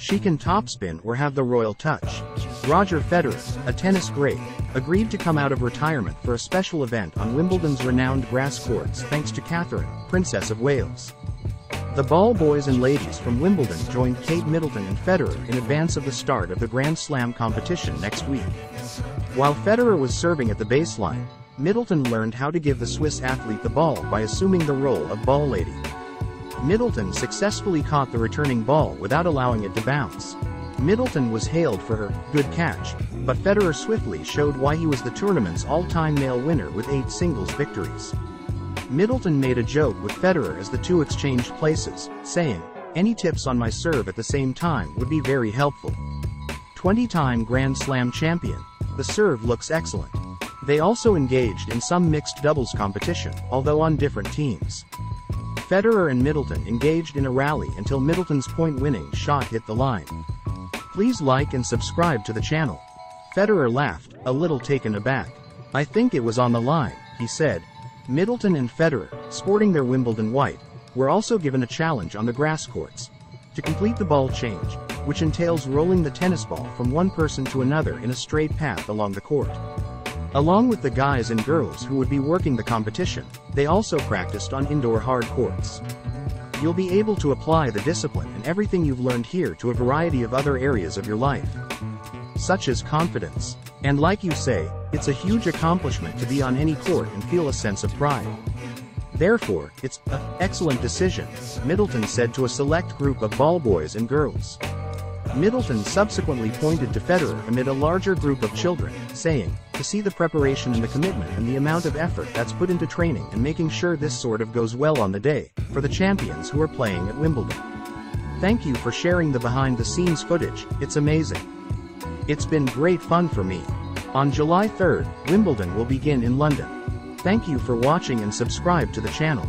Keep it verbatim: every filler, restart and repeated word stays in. She can topspin or have the royal touch. Roger Federer, a tennis great, agreed to come out of retirement for a special event on Wimbledon's renowned grass courts thanks to Catherine, Princess of Wales. The ball boys and ladies from Wimbledon joined Kate Middleton and Federer in advance of the start of the Grand Slam competition next week. While Federer was serving at the baseline, Middleton learned how to give the Swiss athlete the ball by assuming the role of ball lady. Middleton successfully caught the returning ball without allowing it to bounce. Middleton was hailed for her good catch, but Federer swiftly showed why he was the tournament's all-time male winner with eight singles victories. Middleton made a joke with Federer as the two exchanged places, saying, "Any tips on my serve at the same time would be very helpful." twenty-time Grand Slam champion, the serve looks excellent. They also engaged in some mixed doubles competition, although on different teams. Federer and Middleton engaged in a rally until Middleton's point-winning shot hit the line. Please like and subscribe to the channel. Federer laughed, a little taken aback. "I think it was on the line," he said. Middleton and Federer, sporting their Wimbledon white, were also given a challenge on the grass courts. To complete the ball change, which entails rolling the tennis ball from one person to another in a straight path along the court. Along with the guys and girls who would be working the competition, they also practiced on indoor hard courts. You'll be able to apply the discipline and everything you've learned here to a variety of other areas of your life, such as confidence. And like you say, it's a huge accomplishment to be on any court and feel a sense of pride. Therefore, it's an excellent decision," Middleton said to a select group of ball boys and girls. Middleton subsequently pointed to Federer amid a larger group of children, saying, "To see the preparation and the commitment and the amount of effort that's put into training and making sure this sort of goes well on the day, for the champions who are playing at Wimbledon. Thank you for sharing the behind-the-scenes footage, it's amazing. It's been great fun for me." On July third, Wimbledon will begin in London. Thank you for watching and subscribe to the channel.